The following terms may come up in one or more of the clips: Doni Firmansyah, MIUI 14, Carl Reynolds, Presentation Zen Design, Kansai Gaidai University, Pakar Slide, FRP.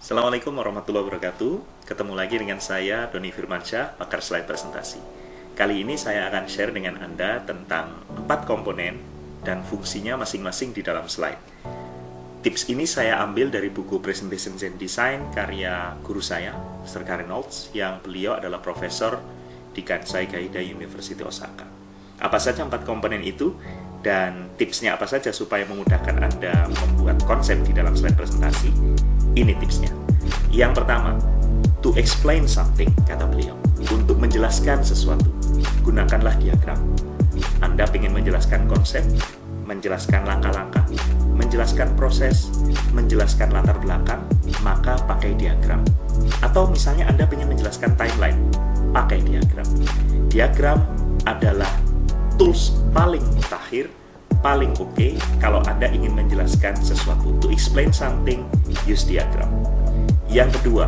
Assalamualaikum warahmatullahi wabarakatuh. Ketemu lagi dengan saya, Doni Firmansyah, pakar slide presentasi. Kali ini saya akan share dengan Anda tentang 4 komponen dan fungsinya masing-masing di dalam slide. Tips ini saya ambil dari buku Presentation Zen Design karya guru saya, Mr. Carl Reynolds, yang beliau adalah profesor di Kansai Gaidai University Osaka. Apa saja 4 komponen itu? Dan tipsnya apa saja supaya memudahkan Anda membuat konsep di dalam slide presentasi? Ini tipsnya. Yang pertama, to explain something, kata beliau. Untuk menjelaskan sesuatu, gunakanlah diagram. Anda ingin menjelaskan konsep, menjelaskan langkah-langkah, menjelaskan proses, menjelaskan latar belakang, maka pakai diagram. Atau misalnya Anda ingin menjelaskan timeline, pakai diagram. Diagram adalah tools paling mutakhir, paling oke kalau Anda ingin menjelaskan sesuatu. To explain something, use diagram. Yang kedua,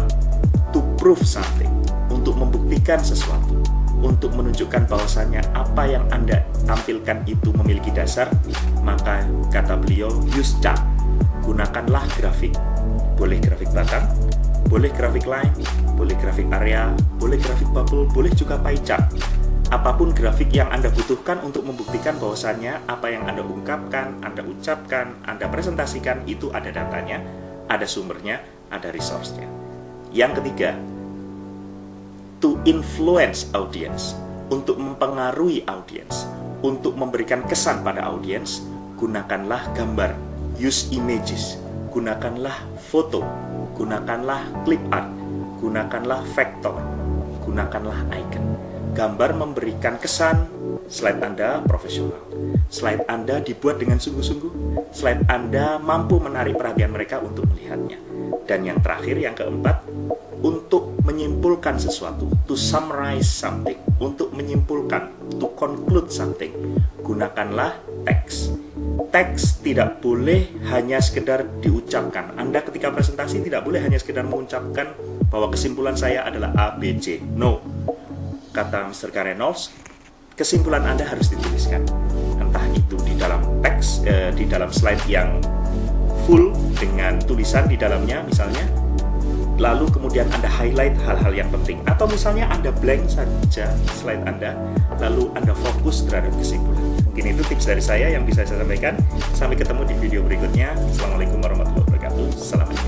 to prove something, untuk membuktikan sesuatu, untuk menunjukkan bahwasannya apa yang Anda tampilkan itu memiliki dasar, maka kata beliau, use chart, gunakanlah grafik. Boleh grafik batang, boleh grafik line, boleh grafik area, boleh grafik bubble, boleh juga pie chart. Apapun grafik yang Anda butuhkan untuk membuktikan bahwasannya apa yang Anda ungkapkan, Anda ucapkan, Anda presentasikan itu ada datanya, ada sumbernya, ada resource-nya. Yang ketiga, to influence audience, untuk mempengaruhi audience, untuk memberikan kesan pada audience, gunakanlah gambar, use images, gunakanlah foto, gunakanlah clip art, gunakanlah vektor, gunakanlah icon. Gambar memberikan kesan, slide Anda profesional. Slide Anda dibuat dengan sungguh-sungguh. Slide Anda mampu menarik perhatian mereka untuk melihatnya. Dan yang terakhir, yang keempat, untuk menyimpulkan sesuatu. To summarize something. Untuk menyimpulkan, to conclude something. Gunakanlah teks. Teks tidak boleh hanya sekedar diucapkan. Anda ketika presentasi tidak boleh hanya sekedar mengucapkan bahwa kesimpulan saya adalah A, B, C. No. Kata Mr. Carl Reynolds, kesimpulan Anda harus dituliskan. Entah itu di dalam teks, di dalam slide yang full dengan tulisan di dalamnya misalnya, lalu kemudian Anda highlight hal-hal yang penting. Atau misalnya Anda blank saja slide Anda, lalu Anda fokus terhadap kesimpulan. Mungkin itu tips dari saya yang bisa saya sampaikan. Sampai ketemu di video berikutnya. Assalamualaikum warahmatullahi wabarakatuh. Salam.